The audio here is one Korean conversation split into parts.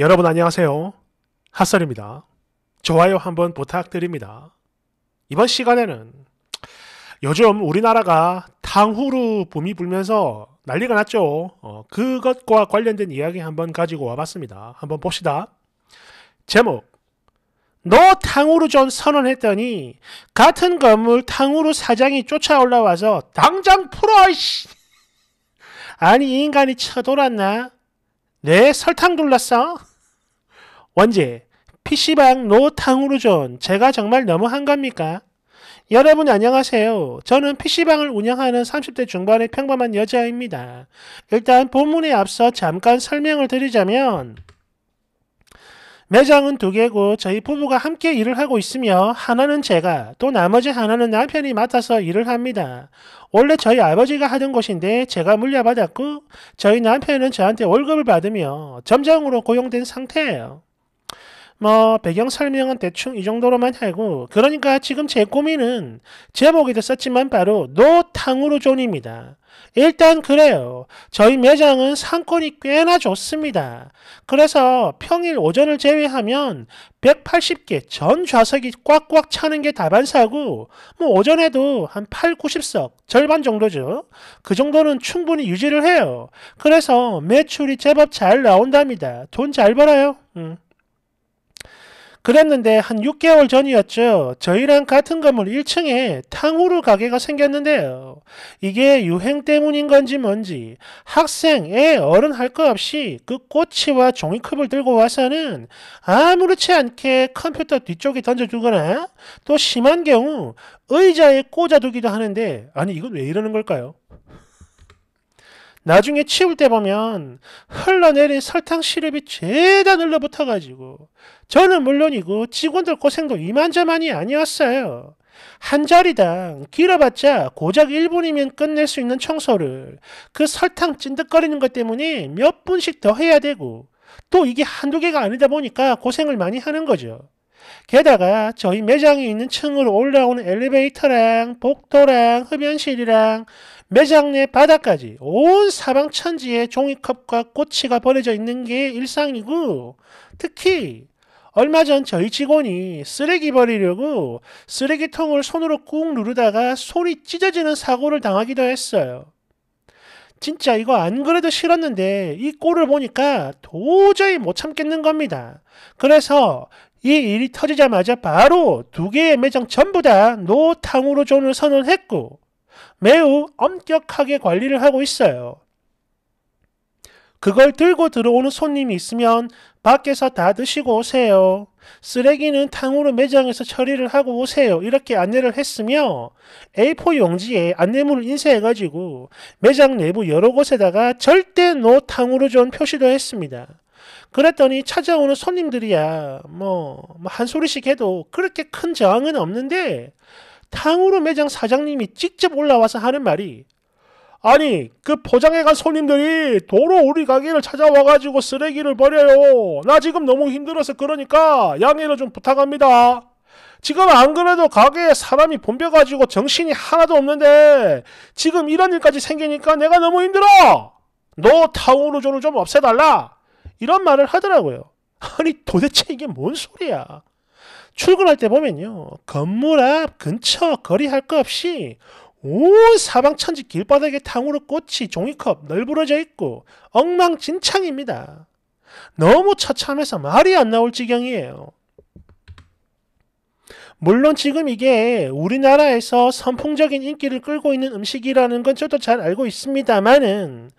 여러분 안녕하세요. 핫설입니다. 좋아요 한번 부탁드립니다. 이번 시간에는 요즘 우리나라가 탕후루 붐이 불면서 난리가 났죠. 그것과 관련된 이야기 한번 가지고 와봤습니다. 한번 봅시다. 제목, 너 탕후루 좀 선언했더니 같은 건물 탕후루 사장이 쫓아 올라와서 당장 풀어! 이씨. 아니 이 인간이 쳐돌았나? 네, 설탕 둘렀어? 원제, PC방 노 탕후루존, 제가 정말 너무한 겁니까? 여러분 안녕하세요. 저는 PC방을 운영하는 30대 중반의 평범한 여자입니다. 일단 본문에 앞서 잠깐 설명을 드리자면, 매장은 2개고 저희 부부가 함께 일을 하고 있으며 하나는 제가, 또 나머지 하나는 남편이 맡아서 일을 합니다. 원래 저희 아버지가 하던 곳인데 제가 물려받았고 저희 남편은 저한테 월급을 받으며 점장으로 고용된 상태예요. 뭐 배경 설명은 대충 이 정도로만 하고, 그러니까 지금 제 고민은 제목에도 썼지만 바로 노 탕후루존입니다. 일단 그래요. 저희 매장은 상권이 꽤나 좋습니다. 그래서 평일 오전을 제외하면 180개 전 좌석이 꽉꽉 차는 게 다반사고, 뭐 오전에도 한 8, 90석, 절반 정도죠. 그 정도는 충분히 유지를 해요. 그래서 매출이 제법 잘 나온답니다. 돈 잘 벌어요. 그랬는데 한 6개월 전이었죠. 저희랑 같은 건물 1층에 탕후루 가게가 생겼는데요. 이게 유행 때문인 건지 뭔지 학생, 애, 어른 할 것 없이 그 꼬치와 종이컵을 들고 와서는 아무렇지 않게 컴퓨터 뒤쪽에 던져두거나, 또 심한 경우 의자에 꽂아두기도 하는데, 아니 이건 왜 이러는 걸까요? 나중에 치울 때 보면 흘러내린 설탕 시럽이 죄다 눌러붙어가지고 저는 물론이고 직원들 고생도 이만저만이 아니었어요. 한 자리당 길어봤자 고작 1분이면 끝낼 수 있는 청소를 그 설탕 찐득거리는 것 때문에 몇 분씩 더 해야 되고, 또 이게 한두 개가 아니다 보니까 고생을 많이 하는 거죠. 게다가 저희 매장이 있는 층으로 올라오는 엘리베이터랑 복도랑 흡연실이랑 매장 내 바닥까지 온 사방천지에 종이컵과 꼬치가 버려져 있는 게 일상이고, 특히 얼마 전 저희 직원이 쓰레기 버리려고 쓰레기통을 손으로 꾹 누르다가 손이 찢어지는 사고를 당하기도 했어요. 진짜 이거 안 그래도 싫었는데 이 꼴을 보니까 도저히 못 참겠는 겁니다. 그래서 이 일이 터지자마자 바로 2개의 매장 전부 다 노 탕후루존을 선언했고 매우 엄격하게 관리를 하고 있어요. 그걸 들고 들어오는 손님이 있으면 밖에서 다 드시고 오세요. 쓰레기는 탕후루 매장에서 처리를 하고 오세요. 이렇게 안내를 했으며 A4 용지에 안내문을 인쇄해가지고 매장 내부 여러 곳에다가 절대 노 탕후루존 표시도 했습니다. 그랬더니 찾아오는 손님들이야 뭐 한 소리씩 해도 그렇게 큰 저항은 없는데, 탕후루 매장 사장님이 직접 올라와서 하는 말이, 아니 그 포장해간 손님들이 도로 우리 가게를 찾아와가지고 쓰레기를 버려요. 나 지금 너무 힘들어서 그러니까 양해를 좀 부탁합니다. 지금 안 그래도 가게에 사람이 붐벼가지고 정신이 하나도 없는데 지금 이런 일까지 생기니까 내가 너무 힘들어. 너 탕후루존을 좀 없애달라. 이런 말을 하더라고요. 아니 도대체 이게 뭔 소리야. 출근할 때 보면요, 건물 앞, 근처, 거리 할 것 없이 온 사방천지 길바닥에 탕후루 꼬치, 종이컵 널브러져 있고 엉망진창입니다. 너무 처참해서 말이 안 나올 지경이에요. 물론 지금 이게 우리나라에서 선풍적인 인기를 끌고 있는 음식이라는 건 저도 잘 알고 있습니다만은,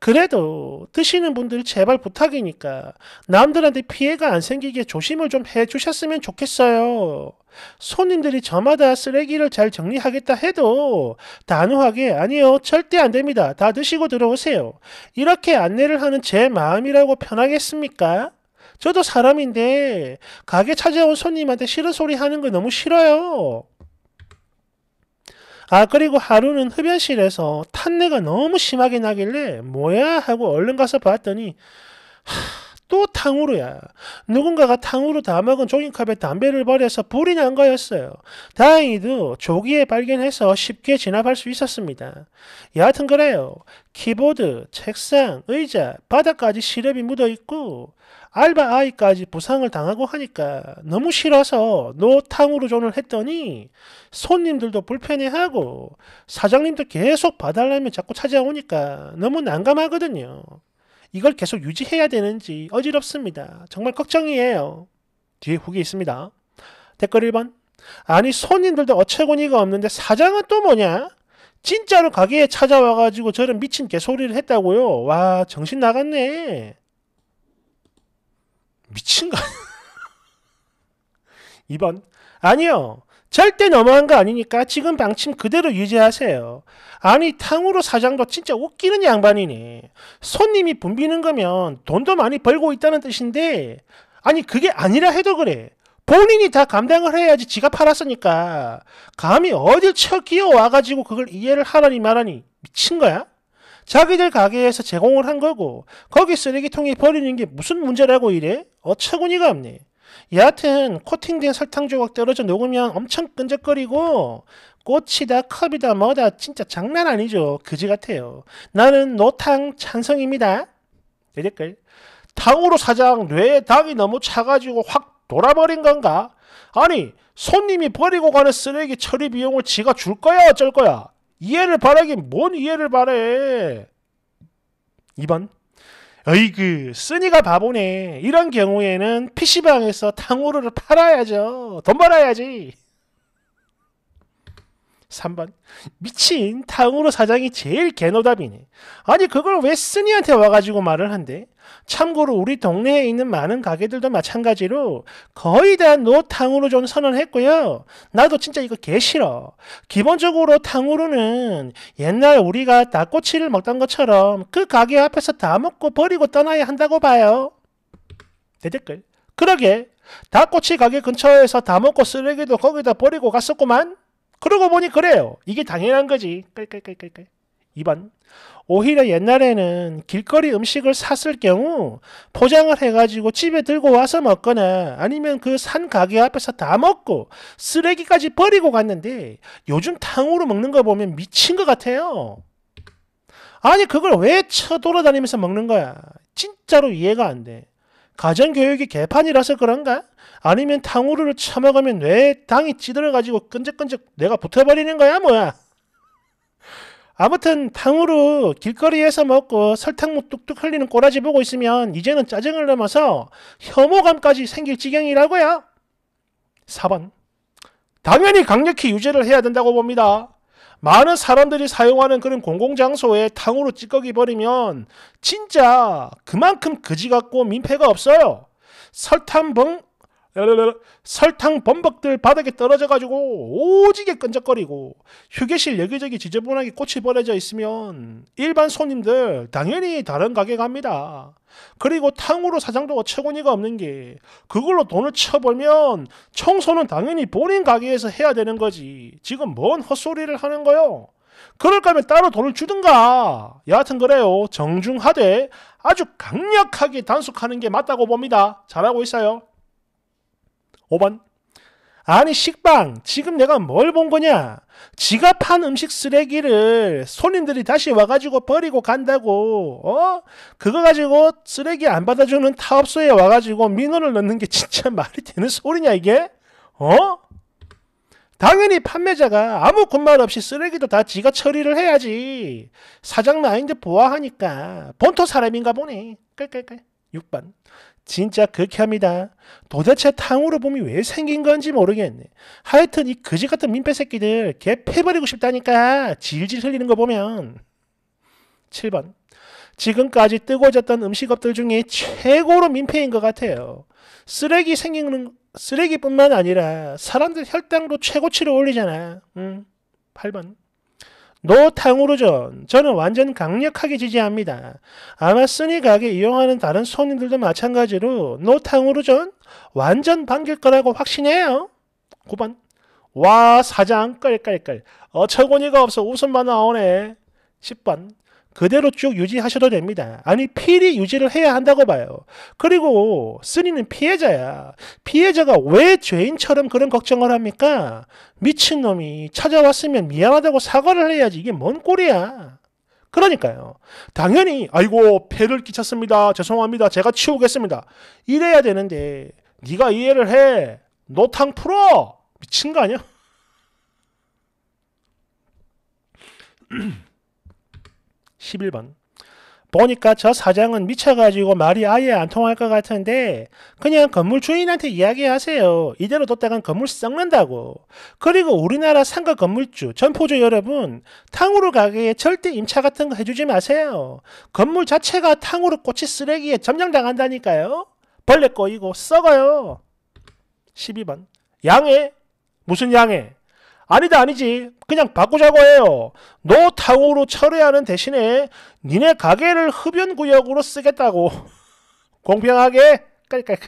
그래도 드시는 분들 제발 부탁이니까 남들한테 피해가 안 생기게 조심을 좀 해주셨으면 좋겠어요. 손님들이 저마다 쓰레기를 잘 정리하겠다 해도 단호하게 아니요, 절대 안 됩니다. 다 드시고 들어오세요. 이렇게 안내를 하는 제 마음이라고 편하겠습니까? 저도 사람인데 가게 찾아온 손님한테 싫은 소리 하는 거 너무 싫어요. 아, 그리고 하루는 흡연실에서 탄내가 너무 심하게 나길래 뭐야 하고 얼른 가서 봤더니 또 탕후루야. 누군가가 탕후루 다 먹은 조깅컵에 담배를 버려서 불이 난 거였어요. 다행히도 조기에 발견해서 쉽게 진압할 수 있었습니다. 여하튼 그래요. 키보드, 책상, 의자, 바닥까지 시럽이 묻어있고 알바 아이까지 부상을 당하고 하니까 너무 싫어서 노 탕후루 존을 했더니 손님들도 불편해하고 사장님도 계속 봐달라며 자꾸 찾아오니까 너무 난감하거든요. 이걸 계속 유지해야 되는지 어지럽습니다. 정말 걱정이에요. 뒤에 후기 있습니다. 댓글 1번. 아니 손님들도 어처구니가 없는데 사장은 또 뭐냐? 진짜로 가게에 찾아와가지고 저런 미친 개소리를 했다고요? 와 정신 나갔네. 미친가? 2번. 아니요. 절대 너무한 거 아니니까 지금 방침 그대로 유지하세요. 아니 탕후루 사장도 진짜 웃기는 양반이니. 손님이 붐비는 거면 돈도 많이 벌고 있다는 뜻인데 아니 그게 아니라 해도 그래. 본인이 다 감당을 해야지 지가 팔았으니까 감히 어딜 쳐 끼어와가지고 그걸 이해를 하라니 말하니 미친 거야? 자기들 가게에서 제공을 한 거고 거기 쓰레기통에 버리는 게 무슨 문제라고 이래? 어처구니가 없네. 여하튼 코팅된 설탕 조각 떨어져 녹으면 엄청 끈적거리고 꽃이다 컵이다 뭐다 진짜 장난 아니죠. 그지 같아요. 나는 노탕 찬성입니다. 내 댓글. 탕후루 사장 뇌에 당이 너무 차가지고 확 돌아버린 건가? 아니 손님이 버리고 가는 쓰레기 처리 비용을 지가 줄 거야 어쩔 거야? 이해를 바라긴 뭔 이해를 바래. 2번. 어이그 쓰니가 바보네. 이런 경우에는 PC방에서 탕후루를 팔아야죠. 돈 벌어야지. 3번. 미친 탕후루 사장이 제일 개노답이네. 아니 그걸 왜 쓰니한테 와가지고 말을 한대? 참고로 우리 동네에 있는 많은 가게들도 마찬가지로 거의 다 노 탕후루 존 선언했고요. 나도 진짜 이거 개싫어. 기본적으로 탕후루는 옛날 우리가 닭꼬치를 먹던 것처럼 그 가게 앞에서 다 먹고 버리고 떠나야 한다고 봐요. 내 댓글. 그러게 닭꼬치 가게 근처에서 다 먹고 쓰레기도 거기다 버리고 갔었구만. 그러고 보니 그래요. 이게 당연한 거지. 깔깔깔깔깔. 2번. 오히려 옛날에는 길거리 음식을 샀을 경우 포장을 해가지고 집에 들고 와서 먹거나 아니면 그 산 가게 앞에서 다 먹고 쓰레기까지 버리고 갔는데 요즘 탕후루 먹는 거 보면 미친 것 같아요. 아니 그걸 왜 쳐돌아다니면서 먹는 거야? 진짜로 이해가 안 돼. 가정교육이 개판이라서 그런가? 아니면 탕후루를 처먹으면 뇌에 당이 찌들어가지고 끈적끈적 뇌가 붙어버리는 거야 뭐야? 아무튼 탕후루 길거리에서 먹고 설탕물 뚝뚝 흘리는 꼬라지 보고 있으면 이제는 짜증을 넘어서 혐오감까지 생길 지경이라고요. 4번. 당연히 강력히 유죄를 해야 된다고 봅니다. 많은 사람들이 사용하는 그런 공공장소에 탕후루 찌꺼기 버리면 진짜 그만큼 그지 같고 민폐가 없어요. 설탕 범벅들 바닥에 떨어져가지고 오지게 끈적거리고 휴게실 여기저기 지저분하게 꽃이 버려져 있으면 일반 손님들 당연히 다른 가게 갑니다. 그리고 탕후루 사장도 어처구니가 없는 게 그걸로 돈을 쳐벌면 청소는 당연히 본인 가게에서 해야 되는 거지 지금 뭔 헛소리를 하는 거요? 그럴 거면 따로 돈을 주든가. 여하튼 그래요. 정중하되 아주 강력하게 단속하는 게 맞다고 봅니다. 잘하고 있어요. 5번. 아니 식빵 지금 내가 뭘 본 거냐? 지가 판 음식 쓰레기를 손님들이 다시 와가지고 버리고 간다고 그거 가지고 쓰레기 안 받아주는 타업소에 와가지고 민원을 넣는 게 진짜 말이 되는 소리냐 이게? 당연히 판매자가 아무 군말 없이 쓰레기도 다 지가 처리를 해야지. 사장 마인드 보아하니까 본토 사람인가 보네. 깔깔깔. 6번. 진짜 극혐이다. 도대체 탕후루 붐이 왜 생긴 건지 모르겠네. 하여튼 이 그지같은 민폐 새끼들 개 패버리고 싶다니까. 질질 흘리는 거 보면. 7번. 지금까지 뜨거워졌던 음식업들 중에 최고로 민폐인 것 같아요. 쓰레기뿐만 아니라 사람들 혈당도 최고치로 올리잖아. 8번. 노 탕후루전 저는 완전 강력하게 지지합니다. 아마 쓰니 가게 이용하는 다른 손님들도 마찬가지로 노 탕후루전 완전 반길 거라고 확신해요. 9번. 와 사장 깔깔깔 어처구니가 없어 웃음만 나오네. 10번. 그대로 쭉 유지하셔도 됩니다. 아니 필히 유지를 해야 한다고 봐요. 그리고 쓰니는 피해자야. 피해자가 왜 죄인처럼 그런 걱정을 합니까? 미친놈이 찾아왔으면 미안하다고 사과를 해야지. 이게 뭔 꼴이야. 그러니까요. 당연히 아이고 폐를 끼쳤습니다. 죄송합니다. 제가 치우겠습니다. 이래야 되는데 네가 이해를 해. 노탕 풀어. 미친 거 아니야? 11번 보니까 저 사장은 미쳐가지고 말이 아예 안 통할 것 같은데 그냥 건물 주인한테 이야기하세요. 이대로 뒀다간 건물 썩는다고. 그리고 우리나라 상가 건물주, 점포주 여러분, 탕후루 가게에 절대 임차 같은 거 해주지 마세요. 건물 자체가 탕후루 꼬치 쓰레기에 점령당한다니까요. 벌레 꼬이고 썩어요. 12번 양해? 무슨 양해? 아니다 아니지 그냥 바꾸자고 해요. 노 탕후루 철회하는 대신에 니네 가게를 흡연구역으로 쓰겠다고. 공평하게 깔깔깔.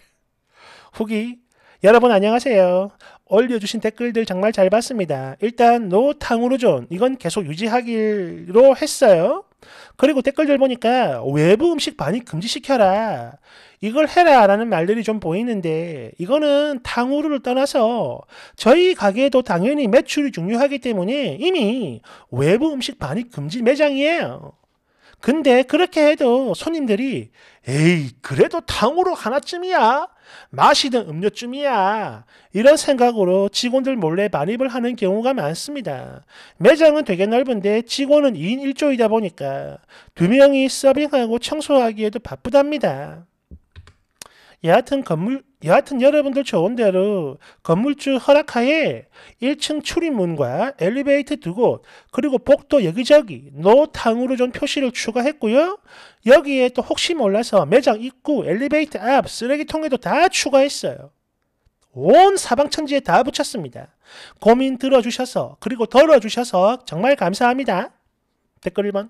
후기 여러분 안녕하세요. 올려주신 댓글들 정말 잘 봤습니다. 일단 노 탕후루존 이건 계속 유지하기로 했어요. 그리고 댓글들 보니까 외부 음식 반입 금지시켜라 이걸 해라 라는 말들이 좀 보이는데 이거는 탕후루를 떠나서 저희 가게에도 당연히 매출이 중요하기 때문에 이미 외부 음식 반입 금지 매장이에요. 근데 그렇게 해도 손님들이 에이 그래도 탕후루 하나쯤이야 마시던 음료쯤이야 이런 생각으로 직원들 몰래 반입을 하는 경우가 많습니다. 매장은 되게 넓은데 직원은 2인 1조이다 보니까 2명이 서빙하고 청소하기에도 바쁘답니다. 여하튼 여러분들 좋은 대로 건물주 허락하에 1층 출입문과 엘리베이터 2곳 그리고 복도 여기저기 노 탕후루존 표시를 추가했고요. 여기에 또 혹시 몰라서 매장 입구, 엘리베이터 앞, 쓰레기통에도 다 추가했어요. 온 사방천지에 다 붙였습니다. 고민 들어주셔서 그리고 덜어주셔서 정말 감사합니다. 댓글 1번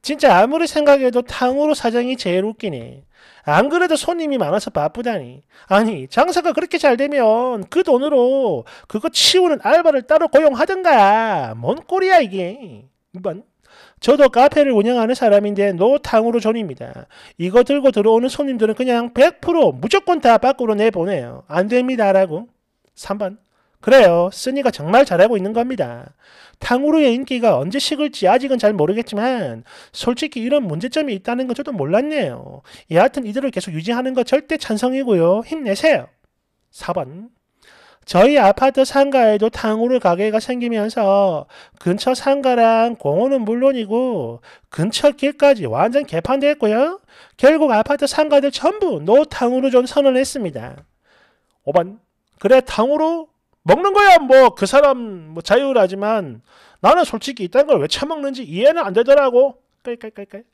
진짜 아무리 생각해도 탕후루 사장이 제일 웃기네. 안 그래도 손님이 많아서 바쁘다니. 아니 장사가 그렇게 잘 되면 그 돈으로 그거 치우는 알바를 따로 고용하던가. 뭔 꼴이야 이게. 2번 저도 카페를 운영하는 사람인데 노 탕후루존입니다. 이거 들고 들어오는 손님들은 그냥 100% 무조건 다 밖으로 내보내요. 안 됩니다 라고. 3번 그래요. 쓰니가 정말 잘하고 있는 겁니다. 탕후루의 인기가 언제 식을지 아직은 잘 모르겠지만 솔직히 이런 문제점이 있다는 건 저도 몰랐네요. 여하튼 이대로 계속 유지하는 거 절대 찬성이고요. 힘내세요. 4번 저희 아파트 상가에도 탕후루 가게가 생기면서 근처 상가랑 공원은 물론이고 근처 길까지 완전 개판됐고요. 결국 아파트 상가들 전부 노 탕후루존 선언했습니다. 5번 그래 탕후루? 먹는 거야 뭐 그 사람 뭐 자유라지만 나는 솔직히 이딴 걸 왜 처먹는지 이해는 안 되더라고. 깔깔깔깔.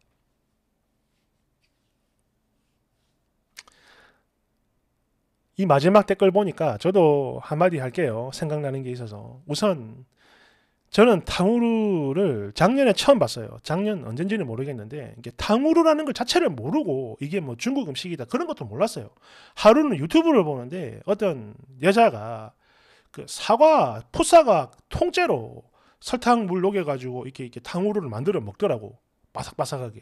2 마지막 댓글 보니까 저도 한마디 할게요. 생각나는 게 있어서. 우선 저는 탕후루를 작년에 처음 봤어요. 작년 언젠지는 모르겠는데 이게 탕후루라는 걸 자체를 모르고 이게 뭐 중국 음식이다 그런 것도 몰랐어요. 하루는 유튜브를 보는데 어떤 여자가 그 사과, 풋사과 통째로 설탕 물 녹여가지고 이렇게 탕후루를 만들어 먹더라고. 바삭바삭하게.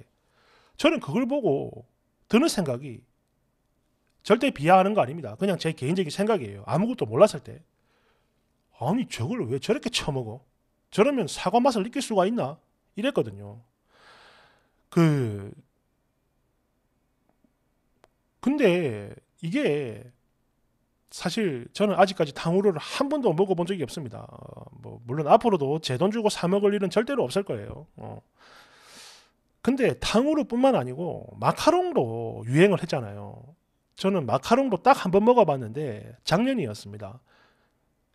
저는 그걸 보고 드는 생각이 절대 비하하는 거 아닙니다. 그냥 제 개인적인 생각이에요. 아무것도 몰랐을 때. 아니 저걸 왜 저렇게 처먹어? 저러면 사과 맛을 느낄 수가 있나? 이랬거든요. 근데 이게 사실 저는 아직까지 탕후루를 한 번도 먹어본 적이 없습니다. 뭐 물론 앞으로도 제 돈 주고 사 먹을 일은 절대로 없을 거예요. 근데 탕후루뿐만 아니고 마카롱도 유행을 했잖아요. 저는 마카롱도 딱 한 번 먹어봤는데 작년이었습니다.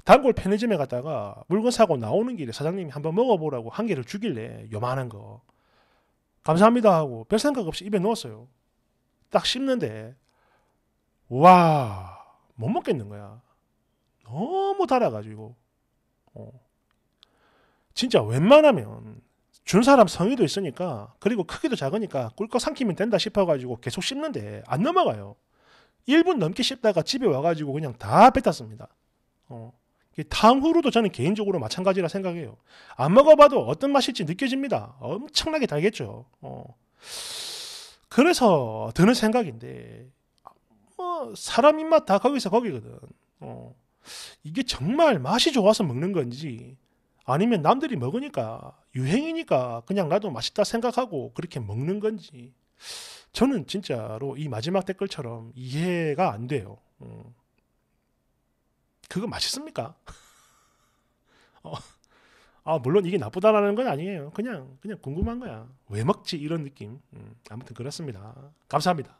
단골 편의점에 갔다가 물건 사고 나오는 길에 사장님이 한번 먹어보라고 한 개를 주길래 요만한 거 감사합니다 하고 별 생각 없이 입에 넣었어요. 딱 씹는데 와... 못 먹겠는 거야. 너무 달아가지고. 진짜 웬만하면 준 사람 성의도 있으니까 그리고 크기도 작으니까 꿀꺽 삼키면 된다 싶어가지고 계속 씹는데 안 넘어가요. 1분 넘게 씹다가 집에 와가지고 그냥 다 뱉었습니다. 탕후루도 저는 개인적으로 마찬가지라 생각해요. 안 먹어봐도 어떤 맛일지 느껴집니다. 엄청나게 달겠죠. 그래서 드는 생각인데 뭐 사람 입맛 다 거기서 거기거든. 이게 정말 맛이 좋아서 먹는 건지 아니면 남들이 먹으니까 유행이니까 그냥 나도 맛있다 생각하고 그렇게 먹는 건지 저는 진짜로 이 마지막 댓글처럼 이해가 안 돼요. 그거 맛있습니까? 물론 이게 나쁘다라는 건 아니에요. 그냥 궁금한 거야. 왜 먹지? 이런 느낌. 아무튼 그렇습니다. 감사합니다.